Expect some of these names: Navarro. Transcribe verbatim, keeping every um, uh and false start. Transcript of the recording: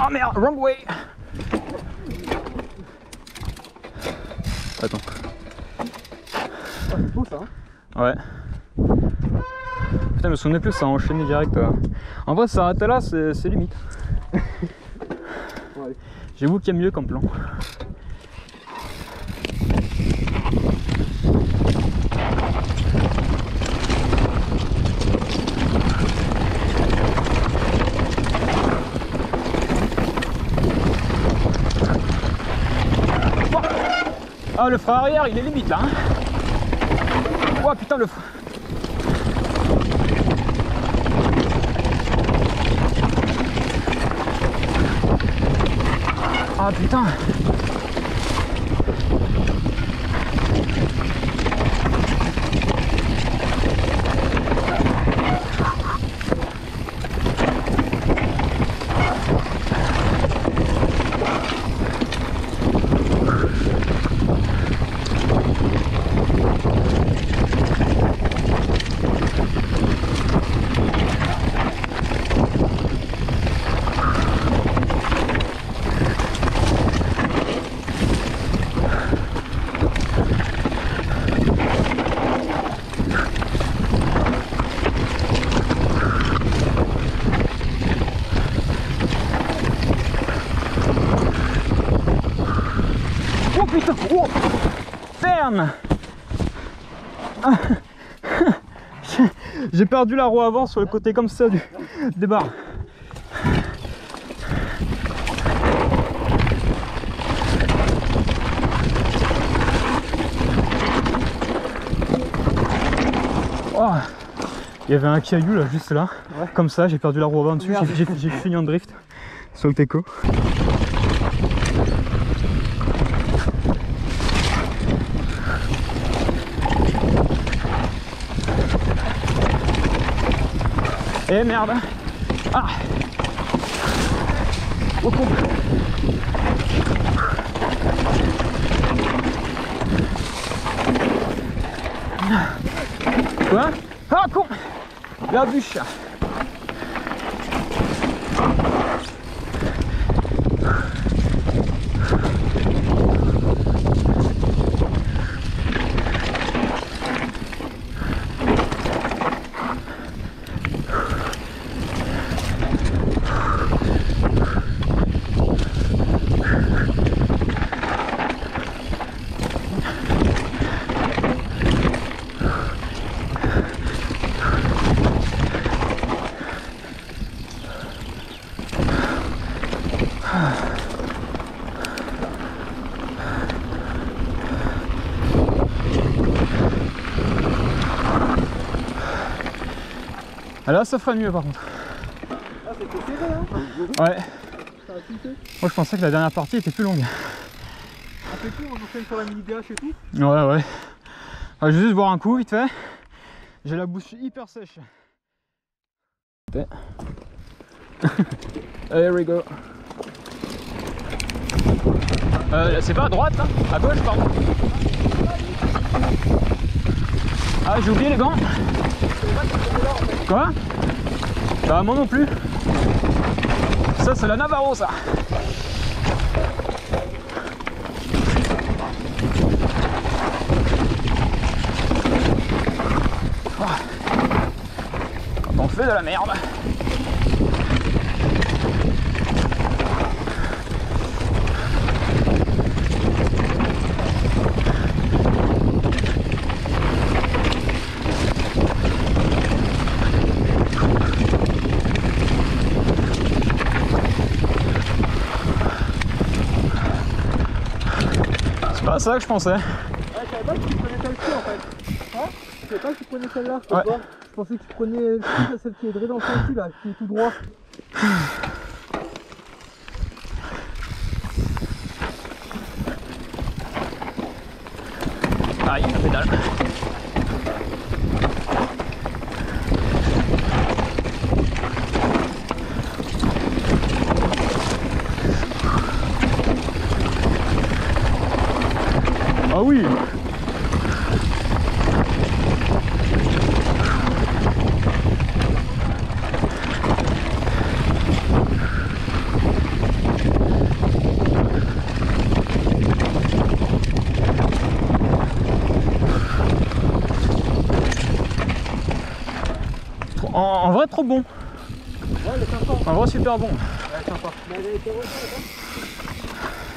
Oh merde, wrong way. Attends. Oh, c'est beau ça hein. Ouais. Putain, je me souvenais plus, ça a enchaîné direct. Hein. En vrai, s'arrêter là, c'est limite. Ouais. J'avoue qu'il y a mieux comme plan. Ah, le frein arrière, il est limite là. Hein. Oh putain, le frein. Ah putain. Oh, ferme. Ah, j'ai perdu la roue avant sur le côté comme ça du, des barres. Oh, il y avait un caillou là, juste là, ouais. Comme ça, j'ai perdu la roue avant dessus, j'ai fini en drift sur le teco. Eh merde. Ah. Au comble. Quoi? Ah con. La bûche. Là ça fera mieux par contre. Ah, c'était serré hein. Ouais. Moi je pensais que la dernière partie était plus longue. Un peu court, on enchaîne sur la mini D H et tout. Ouais ouais. Je vais juste boire un coup vite fait. J'ai la bouche hyper sèche. Here we go. Euh, c'est pas à droite là, à gauche pardon. Ah j'ai oublié les gants. Quoi? Bah moi non plus. Ça c'est la Navarro ça. Quand on fait de la merde. C'est ça que je pensais. Ouais, je savais pas que tu prenais celle-ci en fait. Hein, je savais pas que tu prenais celle-là, je, ouais. Je pensais que tu prenais celle qui est drée dans le sens là, qui est tout droit. Aïe, la pédale. Ah oui. En, en vrai, trop bon. Ouais, elle est sympa. En vrai, super bon. Ouais, sympa. Mais elle a été refaite, hein.